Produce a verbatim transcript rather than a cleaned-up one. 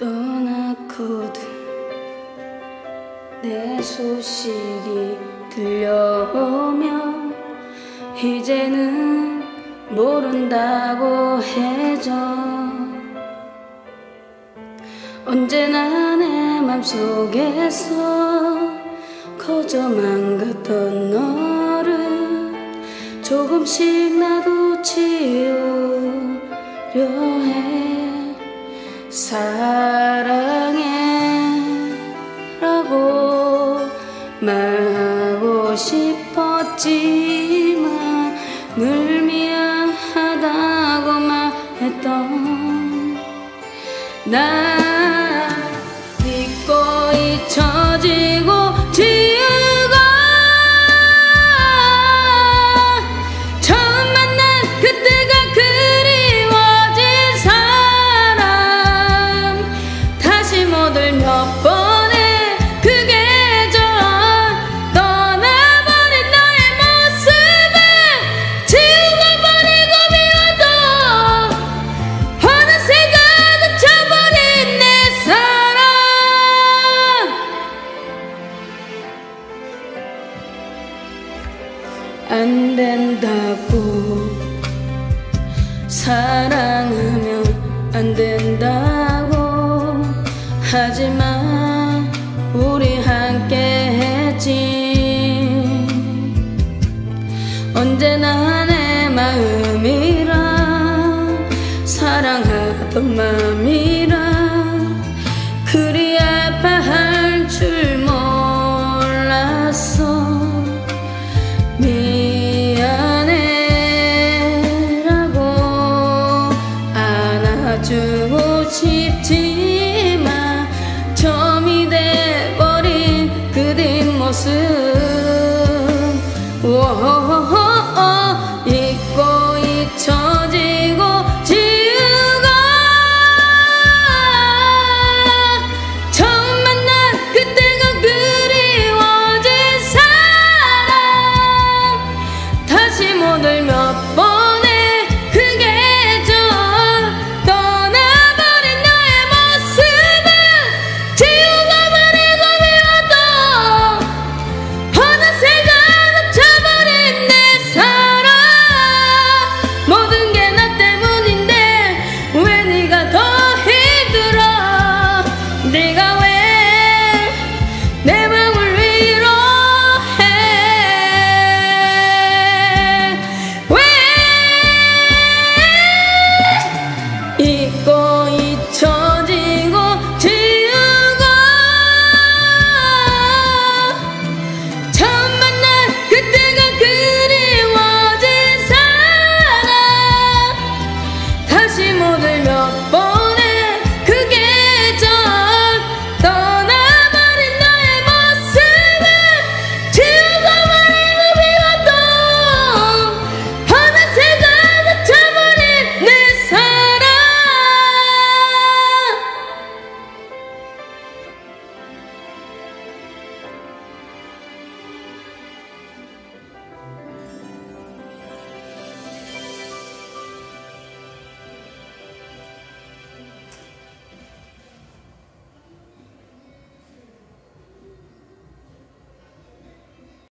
떠났거든. 내 소식이 들려오면 이제는 모른다고 해줘. 언제나 내 맘속에서 거저만 같던 너를 조금씩 나도 지우려 해. 사랑해라고 말하고 싶었지만 늘 미안하다고 말했던 나. 잊고 잊혀지고 지우고 처음 만난 그때가 그리워진 사람 다시 못 올 몇 번에 그게 저런 떠나버린 너의 모습을 지우고 버리고 미워도 어느새 가득 차버린 내 삶. 안 된다고, 사랑하면 안 된다고 하지만 우리 함께 했지. 언제나 내 마음이라 사랑하던 마음이라 그리 아파할 줄 몰랐어. 주고 싶지만 점이 돼버린 그 뒷모습 잊고 잊혀